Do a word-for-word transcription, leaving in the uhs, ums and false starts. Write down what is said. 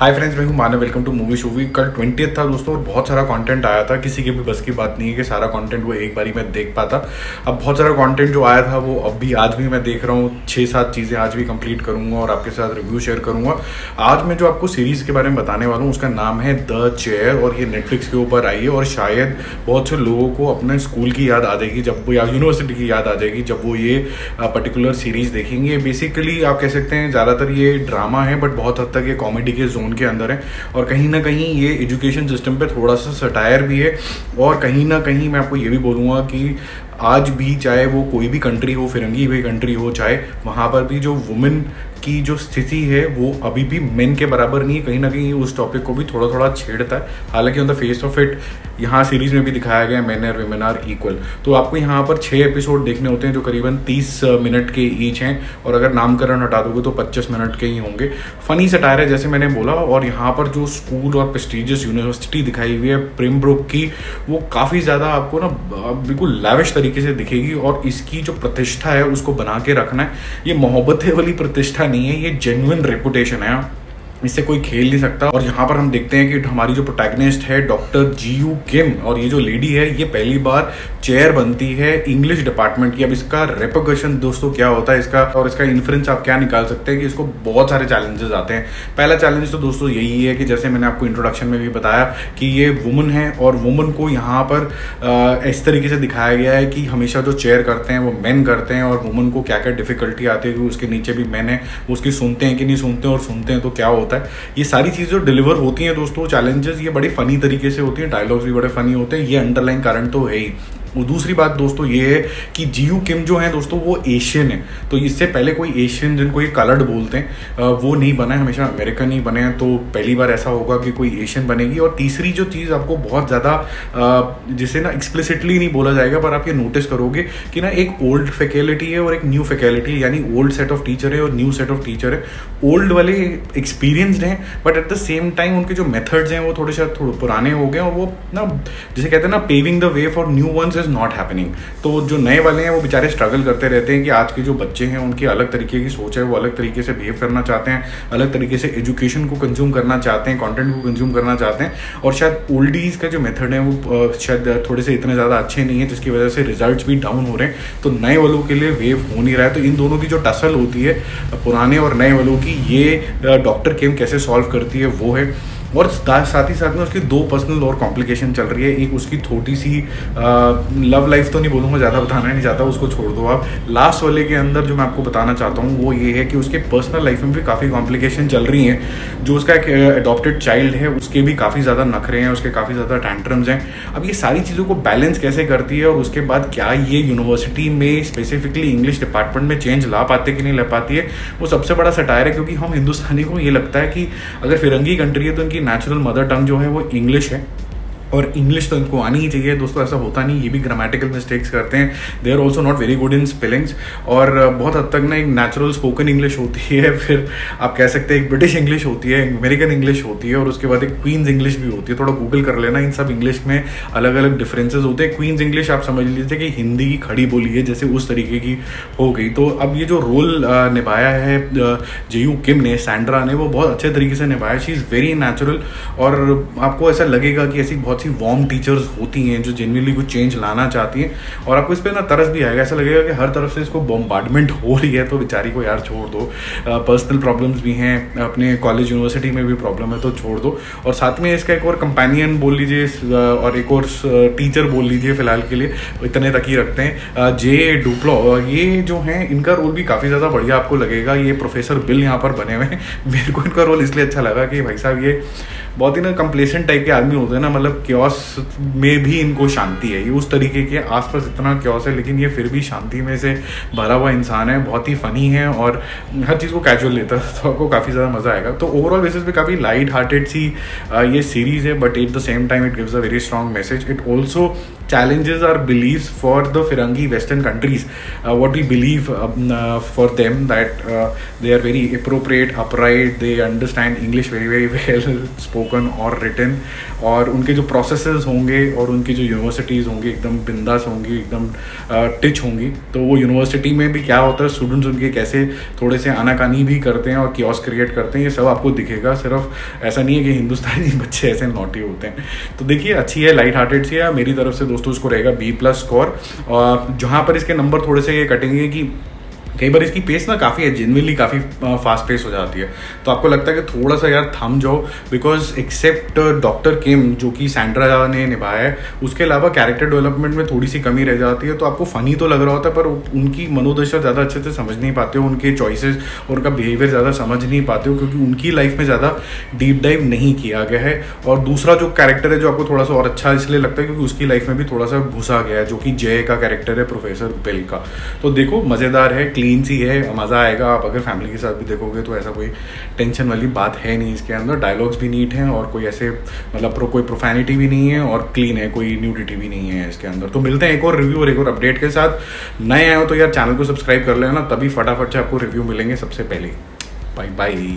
हाय friends, मैं हूँ Manav. Welcome to movie shuvy. कल ट्वेंटी था दोस्तों और बहुत सारा कंटेंट आया था। किसी के भी बस की बात नहीं है कि सारा कंटेंट वो एक बारी मैं देख पाता। अब बहुत सारा कंटेंट जो आया था वो अब भी आज भी मैं देख रहा हूँ। छः सात चीज़ें आज भी कंप्लीट करूँगा और आपके साथ रिव्यू शेयर करूँगा। आज मैं जो आपको सीरीज़ के बारे में बताने वाला हूँ उसका नाम है द चेयर और ये नेटफ्लिक्स के ऊपर आई है। और शायद बहुत से लोगों को अपने स्कूल की याद आ जाएगी जब वो, या यूनिवर्सिटी की याद आ जाएगी जब वो ये पर्टिकुलर सीरीज़ देखेंगे। बेसिकली आप कह सकते हैं ज़्यादातर ये ड्रामा है बट बहुत हद तक ये कॉमेडी के जोन के अंदर है और कहीं ना कहीं ये एजुकेशन सिस्टम पे थोड़ा सा सटायर भी है। और कहीं ना कहीं मैं आपको ये भी बोलूँगा कि आज भी चाहे वो कोई भी कंट्री हो, फिरंगी भी कंट्री हो, चाहे वहाँ पर भी जो वुमेन की जो स्थिति है वो अभी भी मेन के बराबर नहीं है। कहीं ना कहीं उस टॉपिक को भी थोड़ा थोड़ा छेड़ता है। हालांकि on the face of it यहाँ सीरीज़ में भी दिखाया गया मेन और वुमेन आर इक्वल। तो आपको यहाँ पर छः एपिसोड देखने होते हैं जो करीबन तीस मिनट के ईच हैं और अगर नामकरण हटा दोगे तो पच्चीस मिनट के ही होंगे। फनी सटायर है जैसे मैंने बोला। और यहाँ पर जो स्कूल और प्रेस्टीजियस यूनिवर्सिटी दिखाई हुई है पेम्ब्रोक की, वो काफ़ी ज़्यादा आपको ना बिल्कुल लैविश तरीके से दिखेगी। और इसकी जो प्रतिष्ठा है उसको बना के रखना है। ये मोहब्बतें वाली प्रतिष्ठा नहीं है, ये जेन्युइन रेपुटेशन है, इससे कोई खेल नहीं सकता। और यहाँ पर हम देखते हैं कि हमारी जो प्रोटैगनिस्ट है डॉक्टर जीयू किम, और ये जो लेडी है ये पहली बार चेयर बनती है इंग्लिश डिपार्टमेंट की। अब इसका रेपोगेशन दोस्तों क्या होता है इसका, और इसका इन्फ्रेंस आप क्या निकाल सकते हैं कि इसको बहुत सारे चैलेंजेस आते हैं। पहला चैलेंज तो दोस्तों यही है कि जैसे मैंने आपको इंट्रोडक्शन में भी बताया कि ये वुमन है और वुमन को यहाँ पर इस तरीके से दिखाया गया है कि हमेशा जो चेयर करते हैं वो मैन करते हैं और वुमन को क्या क्या डिफिकल्टी आती है कि उसके नीचे भी मैन है, उसकी सुनते हैं कि नहीं सुनते और सुनते हैं तो क्या होता है। ये सारी चीज़ें जो डिलीवर होती हैं दोस्तों चैलेंजेस, ये बड़ी फनी तरीके से होती हैं, डायलॉग्स भी बड़े फनी होते हैं। ये अंडरलाइन कारण तो है ही। और दूसरी बात दोस्तों ये है कि जीयू किम जो है दोस्तों वो एशियन है। तो इससे पहले कोई एशियन जिनको ये कलर्ड बोलते हैं वो नहीं बना है, हमेशा अमेरिकन ही बने हैं। तो पहली बार ऐसा होगा कि कोई एशियन बनेगी। और तीसरी जो चीज़ आपको बहुत ज़्यादा जिसे ना एक्सप्लिसिटली नहीं बोला जाएगा पर आप ये नोटिस करोगे कि ना एक ओल्ड फैकल्टी है और एक न्यू फैकल्टी, यानी ओल्ड सेट ऑफ टीचर है और न्यू सेट ऑफ टीचर है। ओल्ड वाले एक्सपीरियंसड हैं but at the same time उनके जो मेथड्स हैं वो थोड़े शायद थोड़े पुराने हो गए और वो ना जिसे कहते हैं ना paving the way for new ones not happening. तो जो नए वाले हैं वो बेचारे स्ट्रगल करते रहते हैं कि आज के जो बच्चे हैं उनकी अलग तरीके की सोच है, वो अलग तरीके से बिहेव करना चाहते हैं, अलग तरीके से एजुकेशन को कंज्यूम करना चाहते हैं, कंटेंट को कंज्यूम करना चाहते हैं। और शायद ओल्डीज़ का जो मेथड है वो शायद थोड़े से इतने ज़्यादा अच्छे नहीं है जिसकी वजह से रिजल्ट्स भी डाउन हो रहे हैं। तो नए वालों के लिए वेव हो नहीं रहा है। तो इन दोनों की जो टसल होती है पुराने और नए वालों की, ये डॉक्टर किम कैसे सॉल्व करती है वो है। और साथ ही साथ में उसकी दो पर्सनल और कॉम्प्लिकेशन चल रही है। एक उसकी थोड़ी सी आ, लव लाइफ तो नहीं बोलूँगा, ज़्यादा बताना नहीं चाहता, उसको छोड़ दो आप। लास्ट वाले के अंदर जो मैं आपको बताना चाहता हूँ वो ये है कि उसके पर्सनल लाइफ में भी काफ़ी कॉम्प्लिकेशन चल रही हैं। जो उसका एक एडॉप्टेड चाइल्ड है उसके भी काफ़ी ज़्यादा नखरे हैं, उसके काफ़ी ज़्यादा टैंट्रम्स हैं। अब ये सारी चीज़ों को बैलेंस कैसे करती है और उसके बाद क्या ये यूनिवर्सिटी में स्पेसिफिकली इंग्लिश डिपार्टमेंट में चेंज ला पाते कि नहीं ला पाती है, वो सबसे बड़ा सटायर है। क्योंकि हम हिंदुस्तानी को ये लगता है कि अगर फिरंगी कंट्री है तो कि नेचुरल मदर टंग जो है वो इंग्लिश है और इंग्लिश तो इनको आनी ही चाहिए। दोस्तों ऐसा होता नहीं, ये भी ग्रामेटिकल मिस्टेक्स करते हैं। They are also not very good in spellings. और बहुत हद तक ना एक नेचुरल स्पोकन इंग्लिश होती है, फिर आप कह सकते हैं एक ब्रिटिश इंग्लिश होती है, अमेरिकन इंग्लिश होती है और उसके बाद एक क्वींस इंग्लिश भी होती है। थोड़ा गूगल कर लेना, इन सब इंग्लिश में अलग अलग डिफरेंसेस होते हैं। क्वींस इंग्लिश आप समझ लीजिए कि हिंदी की खड़ी बोली है, जैसे उस तरीके की हो गई। तो अब ये जो रोल निभाया है जेयू किम ने, सैंड्रा ने, वो बहुत अच्छे तरीके से निभाया। शी इज़ वेरी नेचुरल और आपको ऐसा लगेगा कि ऐसी बहुत सी वार्म टीचर्स होती हैं जो जेन्युइनली कुछ चेंज लाना चाहती हैं। और आपको इस पर ना तरस भी आएगा, ऐसा लगेगा कि हर तरफ से इसको बॉम्बार्डमेंट हो रही है तो बेचारी को यार छोड़ दो। पर्सनल प्रॉब्लम्स भी हैं, अपने कॉलेज यूनिवर्सिटी में भी प्रॉब्लम है तो छोड़ दो। और साथ में इसका एक और कंपेनियन बोल लीजिए और एक और टीचर बोल लीजिए, फिलहाल के लिए इतने तक ही रखते हैं, जे डुप्लास। ये जो हैं इनका रोल भी काफ़ी ज़्यादा बढ़िया आपको लगेगा। ये प्रोफेसर बिल यहाँ पर बने हुए हैं। मेरे को इनका रोल इसलिए अच्छा लगा कि भाई साहब ये बहुत ही ना कंप्लेसेंट टाइप के आदमी होते हैं ना, मतलब क्योस में भी इनको शांति है। ये उस तरीके के आसपास इतना क्योस है लेकिन ये फिर भी शांति में से भरा हुआ इंसान है। बहुत ही फनी है और हर चीज़ को कैजुअल लेता है तो आपको काफ़ी ज़्यादा मज़ा आएगा। तो ओवरऑल बेसिस पे काफ़ी लाइट हार्टेड सी ये सीरीज़ है but at the same time it gives a very strong message. It also challenges our beliefs for the Firangi Western countries, uh, what we believe um, uh, for them that uh, they are very appropriate, upright, they understand English very very well spoken or written, और उनके जो processes होंगे और उनकी जो universities होंगी एकदम बिंदास होंगी, एकदम टिच होंगी। तो वो यूनिवर्सिटी में भी क्या होता है, स्टूडेंट्स उनके कैसे थोड़े से आनाकानी भी करते हैं और कियोस्क क्रिएट करते हैं, ये सब आपको दिखेगा। सिर्फ ऐसा नहीं है कि हिंदुस्तानी बच्चे ऐसे नॉटी होते हैं। तो देखिए अच्छी है, लाइट हार्टेड सी है। मेरी तरफ से दोस्तों इसको रहेगा बी प्लस स्कोर। जहाँ पर इसके नंबर थोड़े से ये कटेंगे कि कई बार इसकी पेस ना काफ़ी है, जेनविनली काफ़ी फास्ट पेस हो जाती है, तो आपको लगता है कि थोड़ा सा यार थम जाओ, बिकॉज एक्सेप्ट डॉक्टर किम जो कि सैंड्रा ने निभाया है, उसके अलावा कैरेक्टर डेवलपमेंट में थोड़ी सी कमी रह जाती है। तो आपको फ़नी तो लग रहा होता है पर उनकी मनोदशा ज़्यादा अच्छे से समझ नहीं पाते हो, उनके चॉइसेस और उनका बिहेवियर ज़्यादा समझ नहीं पाते हो, क्योंकि उनकी लाइफ में ज़्यादा डीप डाइव नहीं किया गया है। और दूसरा जो कैरेक्टर है जो आपको थोड़ा सा और अच्छा इसलिए लगता है क्योंकि उसकी लाइफ में भी थोड़ा सा घुसा गया है, जो कि जय का कैरेक्टर है, प्रोफेसर बिल का। तो देखो मज़ेदार है, क्लीन सी है, मज़ा आएगा। आप अगर फैमिली के साथ भी देखोगे तो ऐसा कोई टेंशन वाली बात है नहीं इसके अंदर। डायलॉग्स भी नीट हैं और कोई ऐसे मतलब प्रो, कोई प्रोफेनिटी भी नहीं है, और क्लीन है, कोई न्यूडिटी भी नहीं है इसके अंदर। तो मिलते हैं एक और रिव्यू और एक और अपडेट के साथ। नए आए हो तो यार चैनल को सब्सक्राइब कर लेना, तभी फटाफट से आपको रिव्यू मिलेंगे सबसे पहले। Bye bye.